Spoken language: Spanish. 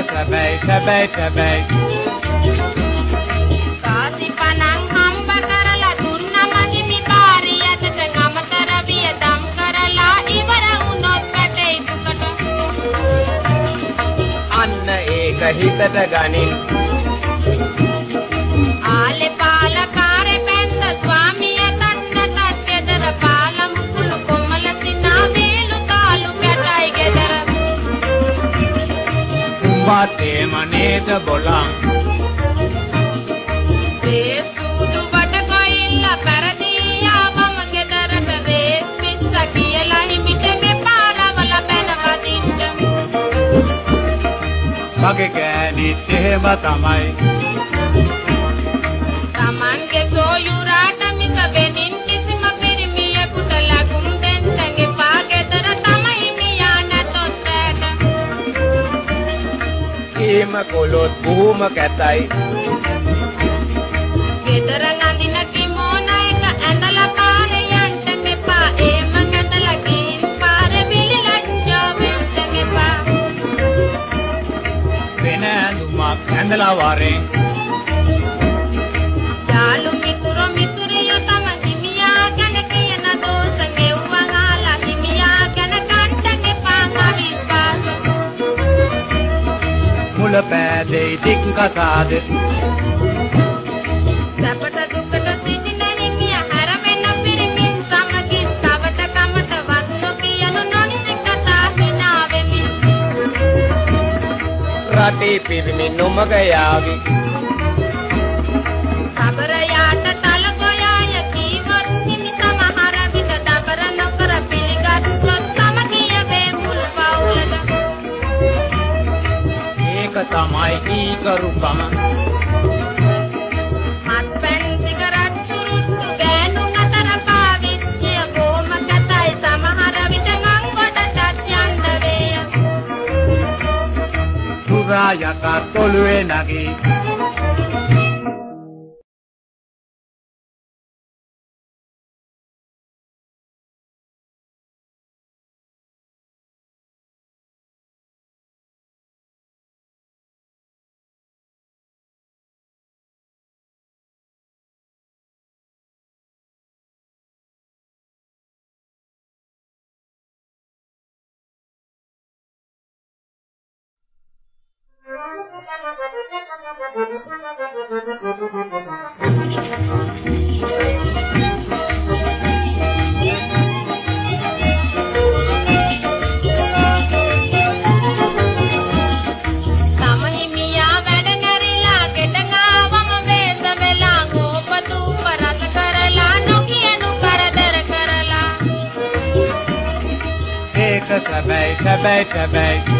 Sabay, sabay, sabay. Kasi panangham bakarala tunna mahimi pari at tangam tarabiya dam karala ibara unot patay dukata. Anna ekahita tagani. Ale pala kare penta swami atanna tatya dara palam kulu komalatina velu kalu katay gedara. Bate maneta bolang, desudu batkoilla paradiya mamge darata des pinsa kiyalahi mitege para wala penavadinda. Mage gani tehema tamai, tamange soyurata misabenin kisima pirimiya kutala gumden tange paage darata mai miyana tondata. Ima kolot buhuma katay gedara nadina kimona eka andala pare yantake pa ema katala kin pare milila jave tage pa bena numa andala ware yalu mikuro mituriyo tama himiya gane kiyana do sange uwangala himiya gane kantage pa kavi pa mula pade dikka saad sapata dukata sidina himiya haravena pirimin samakin savata kamata vanno kiyanu nonni katha hinavemi rati pirimin numaga yaagi sabarayata talagoyaya kimat himita maharavita dabarana kara piligat samakiya ve mul paulada eka tamai ki karupama Raya Cartoluen aquí. Sabay, sabay, sabay.